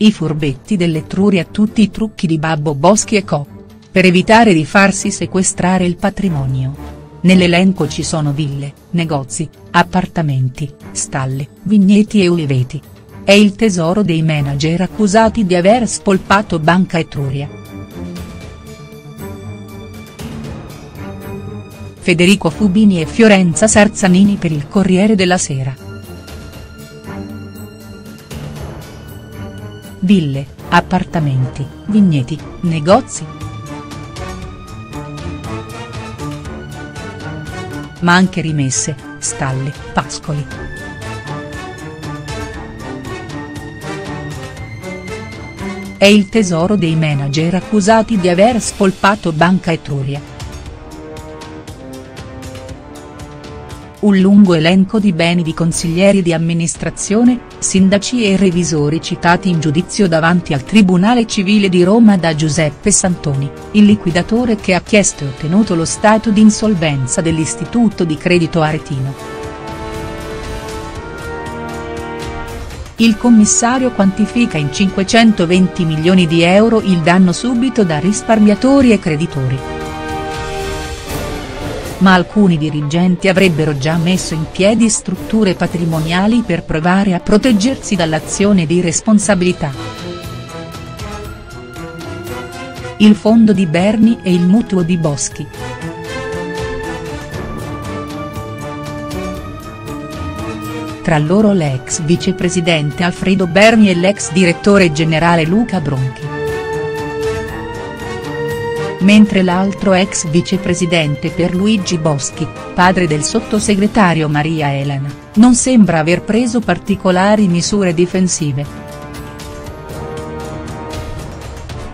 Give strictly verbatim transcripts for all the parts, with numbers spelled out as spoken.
I furbetti dell'Etruria, tutti i trucchi di Babbo Boschi e co. per evitare di farsi sequestrare il patrimonio. Nell'elenco ci sono ville, negozi, appartamenti, stalle, vigneti e uliveti. È il tesoro dei manager accusati di aver spolpato Banca Etruria. Federico Fubini e Fiorenza Sarzanini per il Corriere della Sera. Ville, appartamenti, vigneti, negozi. Ma anche rimesse, stalle, pascoli. È il tesoro dei manager accusati di aver spolpato Banca Etruria. Un lungo elenco di beni di consiglieri di amministrazione, sindaci e revisori citati in giudizio davanti al Tribunale Civile di Roma da Giuseppe Santoni, il liquidatore che ha chiesto e ottenuto lo stato di insolvenza dell'Istituto di Credito Aretino. Il commissario quantifica in cinquecentoventi milioni di euro il danno subito da risparmiatori e creditori. Ma alcuni dirigenti avrebbero già messo in piedi strutture patrimoniali per provare a proteggersi dall'azione di responsabilità. Il fondo di Berni e il mutuo di Boschi. Tra loro l'ex vicepresidente Alfredo Berni e l'ex direttore generale Luca Bronchi. Mentre l'altro ex vicepresidente Pierluigi Boschi, padre del sottosegretario Maria Elena, non sembra aver preso particolari misure difensive.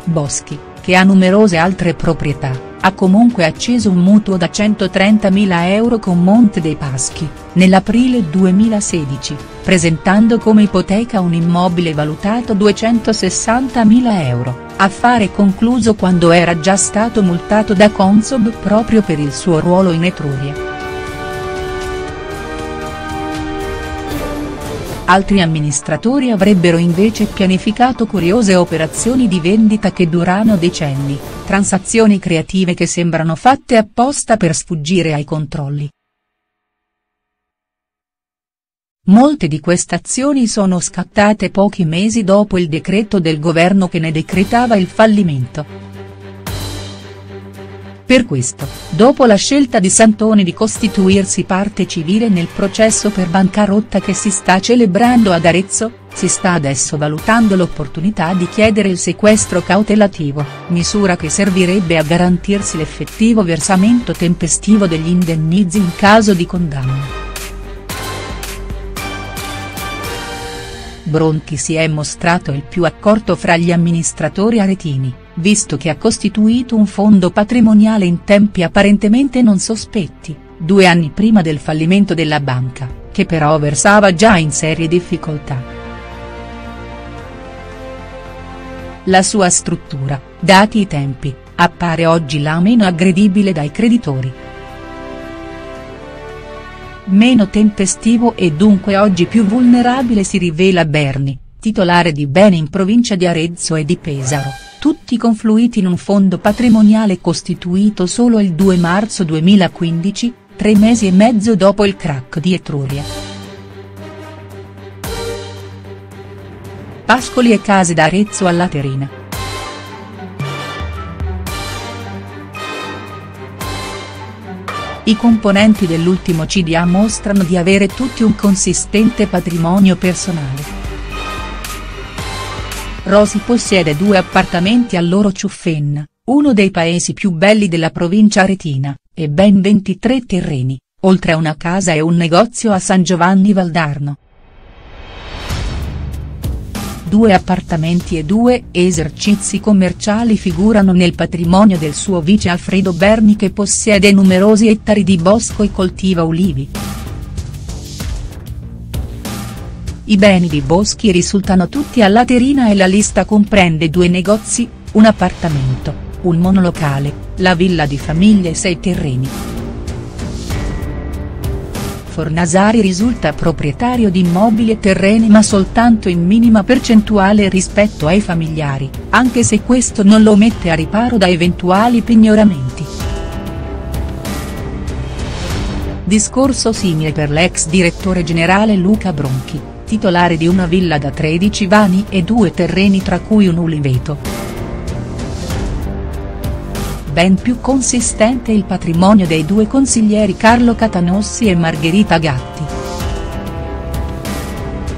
Boschi, che ha numerose altre proprietà, ha comunque acceso un mutuo da centotrentamila euro con Monte dei Paschi, nell'aprile duemilasedici, presentando come ipoteca un immobile valutato duecentosessantamila euro. Affare concluso quando era già stato multato da Consob proprio per il suo ruolo in Etruria. Altri amministratori avrebbero invece pianificato curiose operazioni di vendita che durano decenni, transazioni creative che sembrano fatte apposta per sfuggire ai controlli. Molte di queste azioni sono scattate pochi mesi dopo il decreto del governo che ne decretava il fallimento. Per questo, dopo la scelta di Santoni di costituirsi parte civile nel processo per bancarotta che si sta celebrando ad Arezzo, si sta adesso valutando l'opportunità di chiedere il sequestro cautelativo, misura che servirebbe a garantirsi l'effettivo versamento tempestivo degli indennizi in caso di condanna. Bronchi si è mostrato il più accorto fra gli amministratori aretini, visto che ha costituito un fondo patrimoniale in tempi apparentemente non sospetti, due anni prima del fallimento della banca, che però versava già in serie difficoltà. La sua struttura, dati i tempi, appare oggi la meno aggredibile dai creditori. Meno tempestivo e dunque oggi più vulnerabile si rivela Berni, titolare di beni in provincia di Arezzo e di Pesaro, tutti confluiti in un fondo patrimoniale costituito solo il due marzo duemilaquindici, tre mesi e mezzo dopo il crack di Etruria. Pascoli e case da Arezzo a Laterina. I componenti dell'ultimo C D A mostrano di avere tutti un consistente patrimonio personale. Rosi possiede due appartamenti a Loro Ciuffenna, uno dei paesi più belli della provincia aretina, e ben ventitré terreni, oltre a una casa e un negozio a San Giovanni Valdarno. Due appartamenti e due esercizi commerciali figurano nel patrimonio del suo vice Alfredo Berni, che possiede numerosi ettari di bosco e coltiva ulivi. I beni di Boschi risultano tutti a Laterina e la lista comprende due negozi, un appartamento, un monolocale, la villa di famiglia e sei terreni. Fornasari risulta proprietario di immobili e terreni ma soltanto in minima percentuale rispetto ai familiari, anche se questo non lo mette a riparo da eventuali pignoramenti. Discorso simile per l'ex direttore generale Luca Bronchi, titolare di una villa da tredici vani e due terreni tra cui un uliveto. Ben più consistente il patrimonio dei due consiglieri Carlo Catanossi e Margherita Gatti.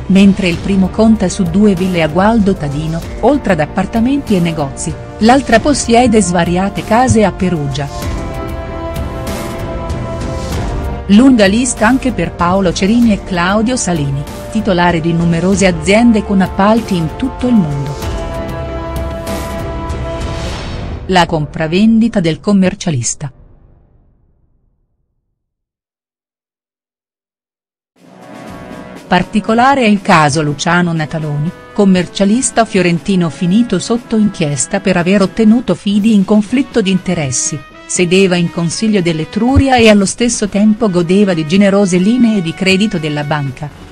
Mentre il primo conta su due ville a Gualdo Tadino, oltre ad appartamenti e negozi, l'altra possiede svariate case a Perugia. Lunga lista anche per Paolo Cerini e Claudio Salini, titolare di numerose aziende con appalti in tutto il mondo. La compravendita del commercialista. Particolare è il caso Luciano Nataloni, commercialista fiorentino finito sotto inchiesta per aver ottenuto fidi in conflitto di interessi, sedeva in consiglio dell'Etruria e allo stesso tempo godeva di generose linee di credito della banca.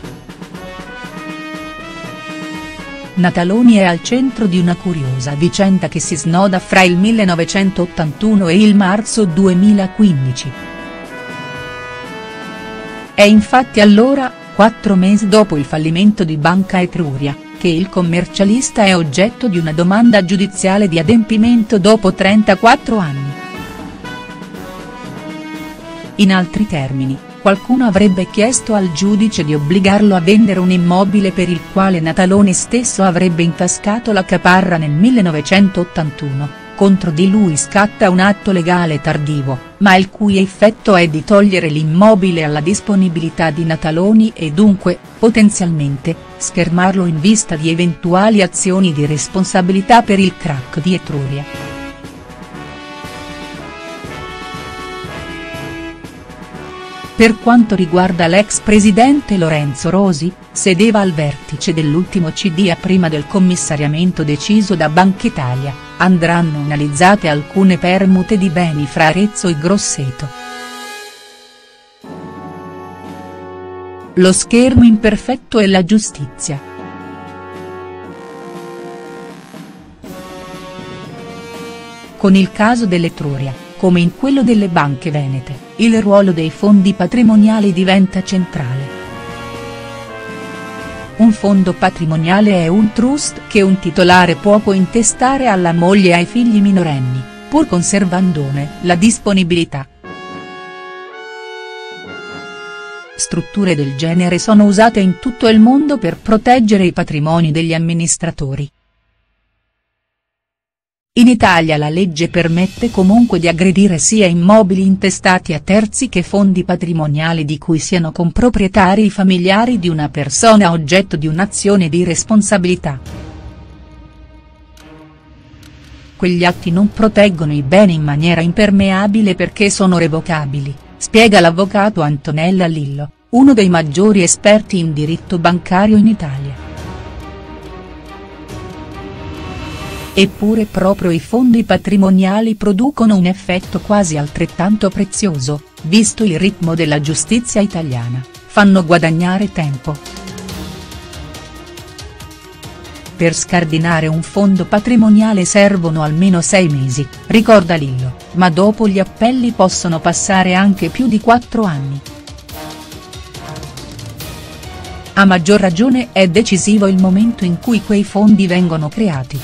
Nataloni è al centro di una curiosa vicenda che si snoda fra il millenovecentottantuno e il marzo duemilaquindici. È infatti allora, quattro mesi dopo il fallimento di Banca Etruria, che il commercialista è oggetto di una domanda giudiziale di adempimento dopo trentaquattro anni. In altri termini, qualcuno avrebbe chiesto al giudice di obbligarlo a vendere un immobile per il quale Nataloni stesso avrebbe intascato la caparra nel millenovecentottantuno, contro di lui scatta un atto legale tardivo, ma il cui effetto è di togliere l'immobile alla disponibilità di Nataloni e dunque, potenzialmente, schermarlo in vista di eventuali azioni di responsabilità per il crack di Etruria. Per quanto riguarda l'ex presidente Lorenzo Rosi, sedeva al vertice dell'ultimo C D a prima del commissariamento deciso da Banca Italia, andranno analizzate alcune permute di beni fra Arezzo e Grosseto. Lo schermo imperfetto e la giustizia. Con il caso dell'Etruria, come in quello delle banche venete, il ruolo dei fondi patrimoniali diventa centrale. Un fondo patrimoniale è un trust che un titolare può cointestare alla moglie e ai figli minorenni, pur conservandone la disponibilità. Strutture del genere sono usate in tutto il mondo per proteggere i patrimoni degli amministratori. In Italia la legge permette comunque di aggredire sia immobili intestati a terzi che fondi patrimoniali di cui siano comproprietari i familiari di una persona oggetto di un'azione di responsabilità. Quegli atti non proteggono i beni in maniera impermeabile perché sono revocabili, spiega l'avvocato Antonella Lillo, uno dei maggiori esperti in diritto bancario in Italia. Eppure proprio i fondi patrimoniali producono un effetto quasi altrettanto prezioso, visto il ritmo della giustizia italiana, fanno guadagnare tempo. Per scardinare un fondo patrimoniale servono almeno sei mesi, ricorda Lillo, ma dopo gli appelli possono passare anche più di quattro anni. A maggior ragione è decisivo il momento in cui quei fondi vengono creati.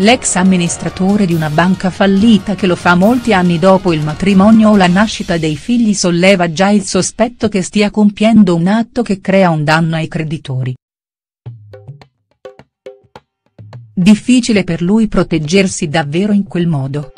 L'ex amministratore di una banca fallita che lo fa molti anni dopo il matrimonio o la nascita dei figli solleva già il sospetto che stia compiendo un atto che crea un danno ai creditori. Difficile per lui proteggersi davvero in quel modo.